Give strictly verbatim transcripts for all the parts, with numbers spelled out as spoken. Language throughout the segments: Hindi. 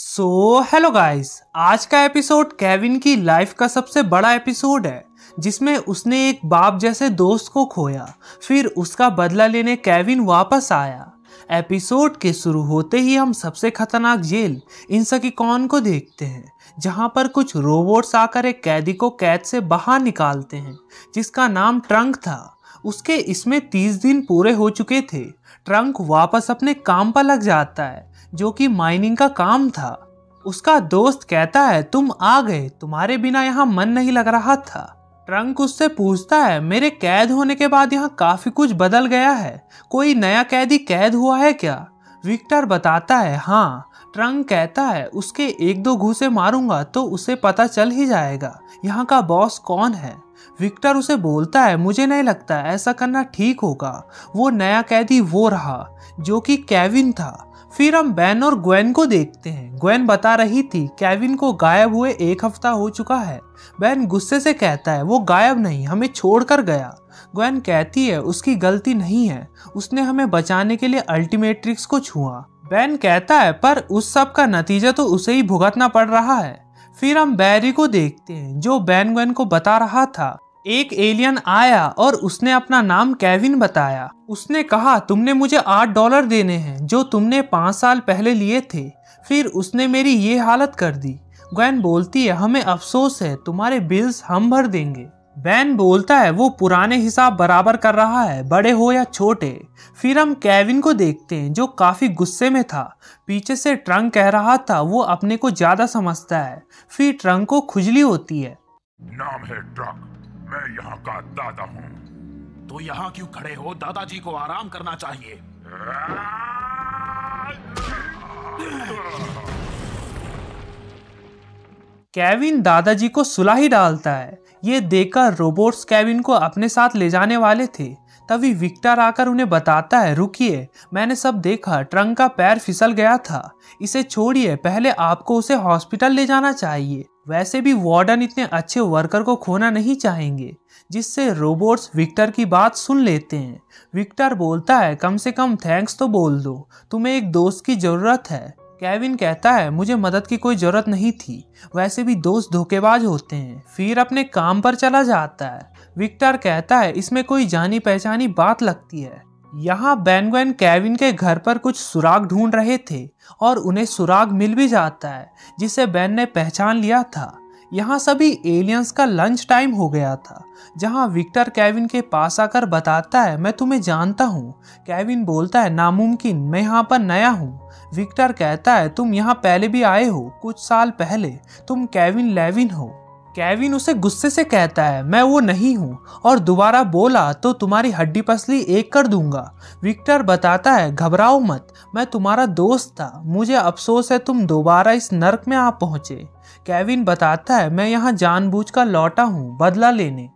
सो हेलो गाइस, आज का एपिसोड केविन की लाइफ का सबसे बड़ा एपिसोड है जिसमें उसने एक बाप जैसे दोस्त को खोया, फिर उसका बदला लेने केविन वापस आया। एपिसोड के शुरू होते ही हम सबसे खतरनाक जेल इंसकीकॉन को देखते हैं, जहां पर कुछ रोबोट्स आकर एक कैदी को कैद से बाहर निकालते हैं जिसका नाम ट्रंक था। उसके इसमें तीस दिन पूरे हो चुके थे। ट्रंक वापस अपने काम पर लग जाता है जो कि माइनिंग का काम था। उसका दोस्त कहता है, तुम आ गए, तुम्हारे बिना यहाँ मन नहीं लग रहा था। ट्रंक उससे पूछता है, मेरे कैद होने के बाद यहाँ काफी कुछ बदल गया है, कोई नया कैदी कैद हुआ है क्या? विक्टर बताता है हाँ। ट्रंक कहता है, उसके एक दो घूसे मारूंगा तो उसे पता चल ही जाएगा यहाँ का बॉस कौन है। विक्टर उसे बोलता है, मुझे नहीं लगता ऐसा करना ठीक होगा, वो नया कैदी वो रहा जो कि केविन था। फिर हम बेन और ग्वेन को देखते हैं। ग्वेन बता रही थी केविन को गायब हुए एक हफ्ता हो चुका है। बेन गुस्से से कहता है, वो गायब नहीं, हमें छोड़कर गया। ग्वेन कहती है, उसकी गलती नहीं है, उसने हमें बचाने के लिए अल्टीमेट्रिक्स को छुआ। बेन कहता है, पर उस सब का नतीजा तो उसे ही भुगतना पड़ रहा है। फिर हम बैरी को देखते हैं जो बेन ग्वेन को बता रहा था, एक एलियन आया और उसने अपना नाम केविन बताया। उसने कहा, तुमने मुझे आठ डॉलर देने हैं जो तुमने पाँच साल पहले लिए थे, फिर उसने मेरी ये हालत कर दी। ग्वेन बोलती है, हमें अफसोस है, तुम्हारे बिल्स हम भर देंगे। बेन बोलता है, वो पुराने हिसाब बराबर कर रहा है, बड़े हो या छोटे। फिर हम केविन को देखते हैं जो काफ़ी गुस्से में था। पीछे से ट्रंक कह रहा था, वो अपने को ज़्यादा समझता है। फिर ट्रंक को खुजली होती है। नाम है ट्रंक, मैं यहाँ का दादा हूँ। तो यहाँ क्यों खड़े हो? दादाजी को आराम करना चाहिए। केविन दादाजी को सुला ही डालता है। ये देखकर रोबोट्स केविन को अपने साथ ले जाने वाले थे, तभी विक्टर आकर उन्हें बताता है, रुकिए, मैंने सब देखा, ट्रंक का पैर फिसल गया था, इसे छोड़िए, पहले आपको उसे हॉस्पिटल ले जाना चाहिए। वैसे भी वार्डन इतने अच्छे वर्कर को खोना नहीं चाहेंगे। जिससे रोबोट्स विक्टर की बात सुन लेते हैं। विक्टर बोलता है, कम से कम थैंक्स तो बोल दो, तुम्हें एक दोस्त की ज़रूरत है। केविन कहता है, मुझे मदद की कोई ज़रूरत नहीं थी, वैसे भी दोस्त धोखेबाज होते हैं। फिर अपने काम पर चला जाता है। विक्टर कहता है, इसमें कोई जानी पहचानी बात लगती है। यहाँ बेन ग्वेन केविन के घर पर कुछ सुराग ढूंढ रहे थे और उन्हें सुराग मिल भी जाता है जिसे बेन ने पहचान लिया था। यहाँ सभी एलियंस का लंच टाइम हो गया था, जहाँ विक्टर केविन के पास आकर बताता है, मैं तुम्हें जानता हूँ। केविन बोलता है, नामुमकिन, मैं यहाँ पर नया हूँ। विक्टर कहता है, तुम यहाँ पहले भी आए हो, कुछ साल पहले, तुम केविन लेविन हो। केविन उसे गुस्से से कहता है, मैं वो नहीं हूँ, और दोबारा बोला तो तुम्हारी हड्डी पसली एक कर दूंगा। विक्टर बताता है, घबराओ मत, मैं तुम्हारा दोस्त था, मुझे अफसोस है तुम दोबारा इस नर्क में आ पहुँचे। केविन बताता है, मैं यहाँ जानबूझकर लौटा हूँ बदला लेने।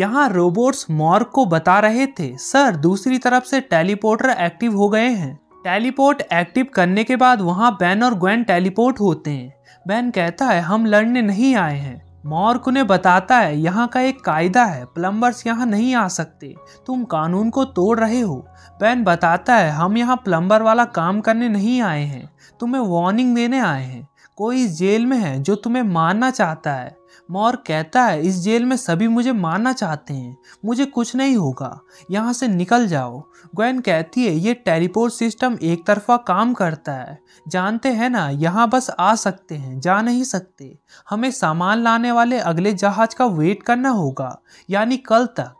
यहाँ रोबोट्स मॉर्क को बता रहे थे, सर दूसरी तरफ से टेलीपोर्टर एक्टिव हो गए हैं। टेलीपोर्ट एक्टिव करने के बाद वहाँ बेन और ग्वेन टेलीपोर्ट होते हैं। बेन कहता है, हम लड़ने नहीं आए हैं। मॉर्क उन्हें बताता है, यहाँ का एक कायदा है, प्लम्बर्स यहाँ नहीं आ सकते, तुम कानून को तोड़ रहे हो। बेन बताता है, हम यहाँ प्लम्बर वाला काम करने नहीं आए हैं, तुम्हें वार्निंग देने आए हैं, कोई इस जेल में है जो तुम्हें मारना चाहता है। मॉर्क कहता है, इस जेल में सभी मुझे मारना चाहते हैं, मुझे कुछ नहीं होगा, यहाँ से निकल जाओ। ग्वेन कहती है, ये टेलीपोर्ट सिस्टम एक तरफा काम करता है, जानते हैं ना, यहाँ बस आ सकते हैं, जा नहीं सकते, हमें सामान लाने वाले अगले जहाज का वेट करना होगा, यानी कल तक।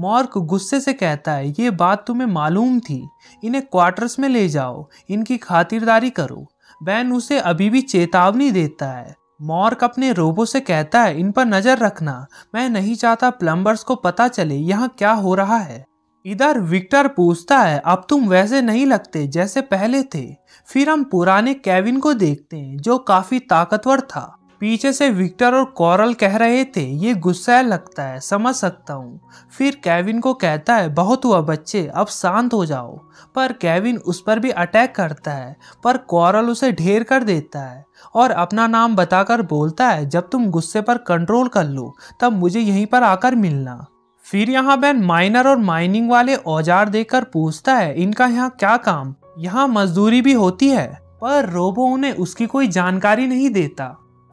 मॉर्क गुस्से से कहता है, ये बात तुम्हें मालूम थी, इन्हें क्वार्टर्स में ले जाओ, इनकी खातिरदारी करो। बेन उसे अभी भी चेतावनी देता है। मॉर्क अपने रोबो से कहता है, इन पर नज़र रखना, मैं नहीं चाहता प्लम्बर्स को पता चले यहाँ क्या हो रहा है। इधर विक्टर पूछता है, अब तुम वैसे नहीं लगते जैसे पहले थे। फिर हम पुराने केविन को देखते हैं जो काफ़ी ताकतवर था। पीछे से विक्टर और कोरल कह रहे थे, ये गुस्सा लगता है, समझ सकता हूँ। फिर केविन को कहता है, बहुत हुआ बच्चे, अब शांत हो जाओ। पर केविन उस पर भी अटैक करता है, पर कोरल उसे ढेर कर देता है और अपना नाम बताकर बोलता है, जब तुम गुस्से पर कंट्रोल कर लो तब मुझे यहीं पर आकर मिलना। फिर यहाँ बेन माइनर और माइनिंग वाले औजार देकर पूछता है, इनका यहाँ क्या काम? यहाँ मजदूरी भी होती है, पर रोबो उन्हें उसकी कोई जानकारी नहीं देता,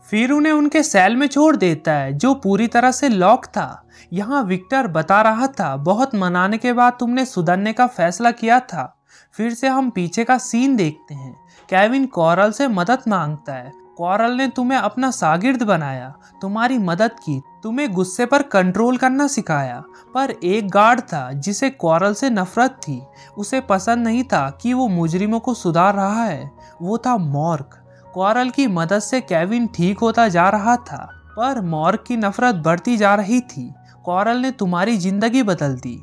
फिर उन्हें उनके सेल में छोड़ देता है जो पूरी तरह से लॉक था। यहाँ विक्टर बता रहा था, बहुत मनाने के बाद तुमने सुधरने का फैसला किया था। फिर से हम पीछे का सीन देखते हैं। केविन कोरल से मदद मांगता है। कोरल ने तुम्हें अपना शागिर्द बनाया, तुम्हारी मदद की, तुम्हें गुस्से पर कंट्रोल करना सिखाया। पर एक गार्ड था जिसे कोरल से नफरत थी, उसे पसंद नहीं था कि वो मुजरिमों को सुधार रहा है। वो था मॉर्क। कोरल की मदद से केविन ठीक होता जा रहा था, पर मॉर्क की नफरत बढ़ती जा रही थी। कोरल ने तुम्हारी जिंदगी बदल दी।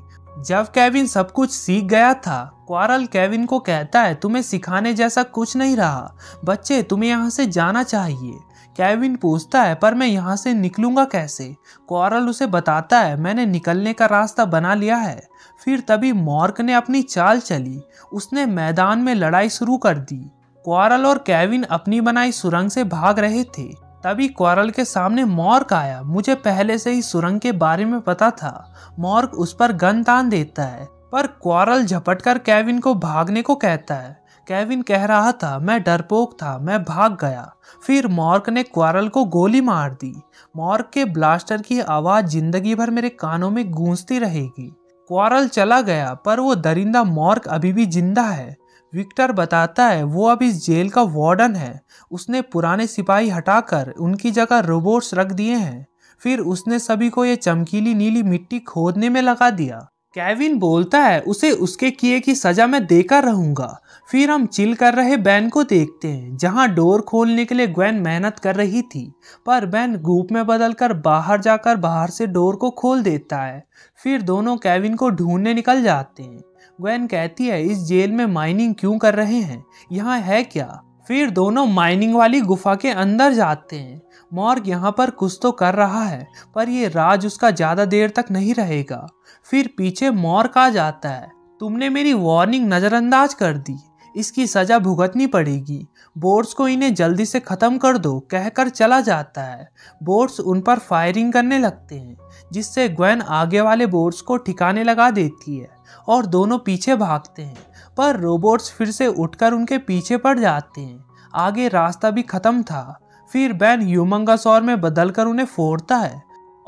जब केविन सब कुछ सीख गया था, कोरल केविन को कहता है तुम्हें सिखाने जैसा कुछ नहीं रहा, बच्चे तुम्हें यहाँ से जाना चाहिए। केविन पूछता है पर मैं यहाँ से निकलूँगा कैसे। कोरल उसे बताता है मैंने निकलने का रास्ता बना लिया है। फिर तभी मॉर्क ने अपनी चाल चली, उसने मैदान में लड़ाई शुरू कर दी। कोरल और केविन अपनी बनाई सुरंग से भाग रहे थे, तभी कोरल के सामने मॉर्क आया। मुझे पहले से ही सुरंग के बारे में पता था। मॉर्क उस पर गन तान देता है, पर कोरल झपटकर केविन को भागने को कहता है। केविन कह रहा था मैं डरपोक था, मैं भाग गया। फिर मॉर्क ने कोरल को गोली मार दी। मॉर्क के ब्लास्टर की आवाज़ जिंदगी भर मेरे कानों में गूंजती रहेगी। कोरल चला गया, पर वो दरिंदा मॉर्क अभी भी जिंदा है। विक्टर बताता है वो अब इस जेल का वार्डन है। उसने पुराने सिपाही हटाकर उनकी जगह रोबोट्स रख दिए हैं। फिर उसने सभी को ये चमकीली नीली मिट्टी खोदने में लगा दिया। केविन बोलता है उसे उसके किए की सजा मैं देकर रहूँगा। फिर हम चिल कर रहे बैन को देखते हैं, जहाँ डोर खोलने के लिए ग्वेन मेहनत कर रही थी, पर बैन गुप में बदलकर बाहर जाकर बाहर से डोर को खोल देता है। फिर दोनों केविन को ढूंढने निकल जाते हैं। ग्वेन कहती है इस जेल में माइनिंग क्यों कर रहे हैं, यहाँ है क्या। फिर दोनों माइनिंग वाली गुफा के अंदर जाते हैं। मॉर्क यहाँ पर कुछ तो कर रहा है, पर ये राज उसका ज़्यादा देर तक नहीं रहेगा। फिर पीछे मॉर्क आ जाता है। तुमने मेरी वार्निंग नज़रअंदाज कर दी, इसकी सज़ा भुगतनी पड़ेगी। बोट्स को इन्हें जल्दी से ख़त्म कर दो कहकर चला जाता है। बोट्स उन पर फायरिंग करने लगते हैं, जिससे ग्वेन आगे वाले बोट्स को ठिकाने लगा देती है और दोनों पीछे भागते हैं। पर रोबोट्स फिर से उठकर उनके पीछे पड़ जाते हैं। आगे रास्ता भी खत्म था। फिर बैन ह्यूमंगासोर में बदलकर उन्हें फोड़ता है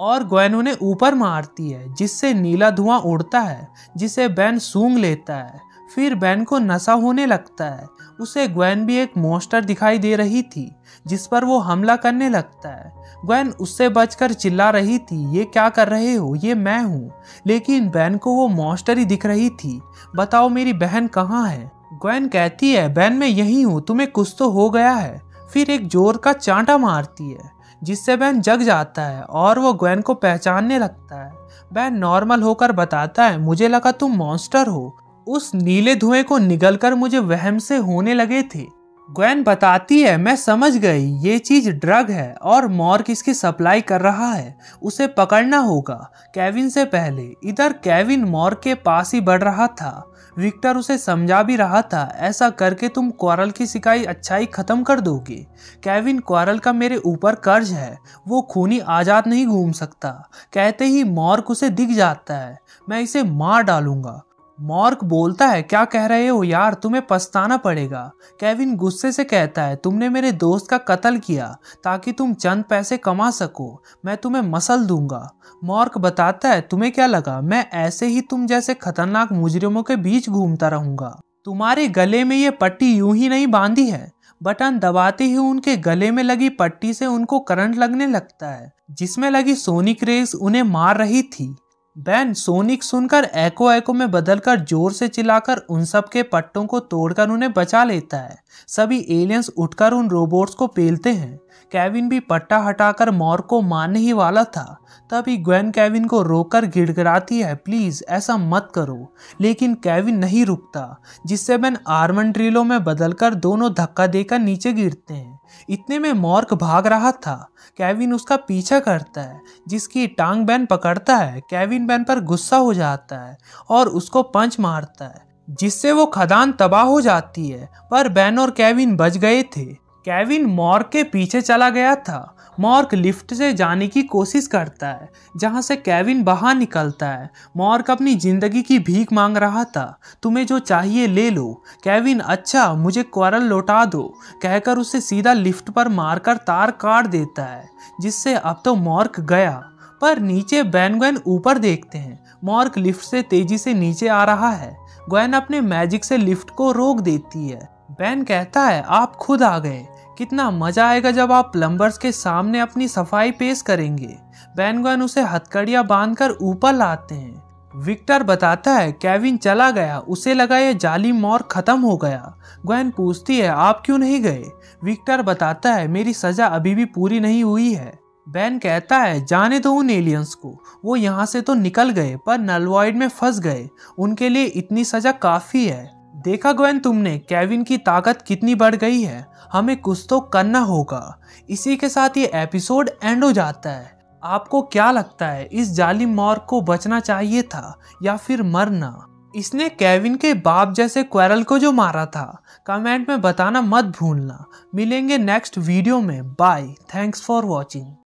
और ग्वेन उन्हें ऊपर मारती है, जिससे नीला धुआं उड़ता है जिसे बैन सूंघ लेता है। फिर बैन को नशा होने लगता है। उसे ग्वेन भी एक मॉन्स्टर दिखाई दे रही थी, जिस पर वो हमला करने लगता है। ग्वेन उससे बचकर चिल्ला रही थी ये क्या कर रहे हो, ये मैं हूँ। लेकिन बैन को वो मॉन्स्टर ही दिख रही थी। बताओ मेरी बहन कहाँ है। ग्वेन कहती है बैन मैं यहीं हूँ, तुम्हें कुछ तो हो गया है। फिर एक जोर का चांटा मारती है, जिससे बैन जग जाता है और वो ग्वेन को पहचानने लगता है। बैन नॉर्मल होकर बताता है मुझे लगा तुम मॉन्स्टर हो, उस नीले धुएं को निगलकर मुझे वहम से होने लगे थे। ग्वेन बताती है मैं समझ गई, ये चीज़ ड्रग है और मॉर्क इसकी सप्लाई कर रहा है, उसे पकड़ना होगा केविन से पहले। इधर केविन मॉर्क के पास ही बढ़ रहा था। विक्टर उसे समझा भी रहा था ऐसा करके तुम कोरल की सिखाई अच्छाई ख़त्म कर दोगे। केविन कोरल का मेरे ऊपर कर्ज है, वो खूनी आज़ाद नहीं घूम सकता। कहते ही मॉर्क उसे दिख जाता है। मैं इसे मार डालूँगा। मॉर्क बोलता है क्या कह रहे हो यार, तुम्हें पछताना पड़ेगा। केविन गुस्से से कहता है तुमने मेरे दोस्त का कत्ल किया ताकि तुम चंद पैसे कमा सको, मैं तुम्हें मसल दूंगा। मॉर्क बताता है तुम्हें क्या लगा मैं ऐसे ही तुम जैसे खतरनाक मुजरिमों के बीच घूमता रहूंगा। तुम्हारे गले में ये पट्टी यूं ही नहीं बांधी है। बटन दबाते ही उनके गले में लगी पट्टी से उनको करंट लगने लगता है, जिसमें लगी सोनिक रेस उन्हें मार रही थी। बैन सोनिक सुनकर एको एको में बदलकर जोर से चिल्लाकर उन सब के पट्टों को तोड़कर उन्हें बचा लेता है। सभी एलियंस उठकर उन रोबोट्स को पेलते हैं। केविन भी पट्टा हटाकर मॉर्क को मारने ही वाला था, तभी ग्वेन केविन को रोककर गिड़गिड़ाती है प्लीज़ ऐसा मत करो। लेकिन केविन नहीं रुकता, जिससे बैन आर्मन ड्रिलों में बदलकर दोनों धक्का देकर नीचे गिरते हैं। इतने में मॉर्क भाग रहा था। केविन उसका पीछा करता है, जिसकी टांग बैन पकड़ता है। केविन बैन पर गुस्सा हो जाता है और उसको पंच मारता है, जिससे वो खदान तबाह हो जाती है। पर बैन और केविन बच गए थे। केविन मॉर्क के पीछे चला गया था। मॉर्क लिफ्ट से जाने की कोशिश करता है जहाँ से केविन बाहर निकलता है। मॉर्क अपनी ज़िंदगी की भीख मांग रहा था, तुम्हें जो चाहिए ले लो। केविन अच्छा मुझे कोरल लौटा दो कहकर उसे सीधा लिफ्ट पर मारकर तार काट देता है, जिससे अब तो मॉर्क गया। पर नीचे बेन ग्वेन ऊपर देखते हैं। मॉर्क लिफ्ट से तेजी से नीचे आ रहा है। ग्वेन अपने मैजिक से लिफ्ट को रोक देती है। बेन कहता है आप खुद आ गए, कितना मजा आएगा जब आप प्लम्बर्स के सामने अपनी सफाई पेश करेंगे। बेन ग्वेन उसे हथकड़ियाँ बांधकर ऊपर लाते हैं। विक्टर बताता है केविन चला गया, उसे लगा यह जाली मौर खत्म हो गया। ग्वेन पूछती है आप क्यों नहीं गए। विक्टर बताता है मेरी सजा अभी भी पूरी नहीं हुई है। बेन कहता है जाने दो उन एलियंस को, वो यहाँ से तो निकल गए पर नलवॉइड में फंस गए, उनके लिए इतनी सजा काफ़ी है। देखा ग्वेन तुमने केविन की ताकत कितनी बढ़ गई है, हमें कुछ तो करना होगा। इसी के साथ ये एपिसोड एंड हो जाता है। आपको क्या लगता है इस जाली मॉर्क को बचना चाहिए था या फिर मरना? इसने केविन के बाप जैसे कोरल को जो मारा था। कमेंट में बताना मत भूलना। मिलेंगे नेक्स्ट वीडियो में। Bye, thanks for watching.